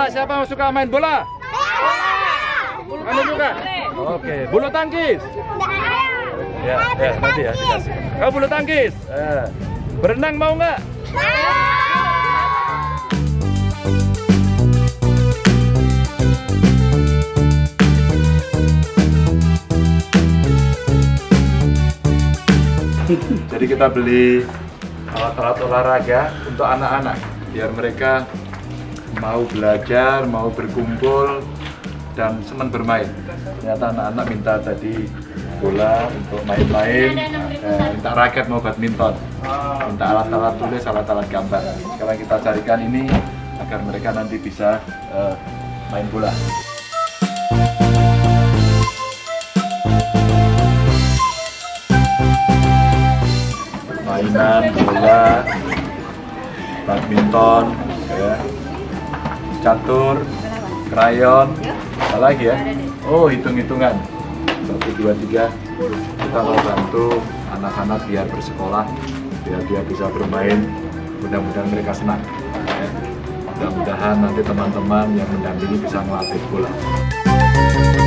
bola, siapa yang suka main bola? Kamu juga? Oke, bulu tangkis. Ya, ya, nanti ya. Kamu bulu tangkis. Berenang mau nggak? Jadi kita beli alat-alat olahraga untuk anak-anak biar mereka mau belajar, mau berkumpul dan senang bermain. Ternyata anak-anak minta tadi bola untuk main-main, minta raket mau badminton, minta alat-alat tulis, alat-alat gambar. Sekarang kita carikan ini agar mereka nanti bisa main bola. Mainan bola, badminton, ya, catur, krayon, apa lagi ya? Oh, hitung-hitungan. 1, 2, 3. Kita mau bantu anak-anak biar bersekolah, biar dia bisa bermain. Mudah-mudahan mereka senang. Ya. Mudah-mudahan nanti teman-teman yang mendampingi bisa melatih bola.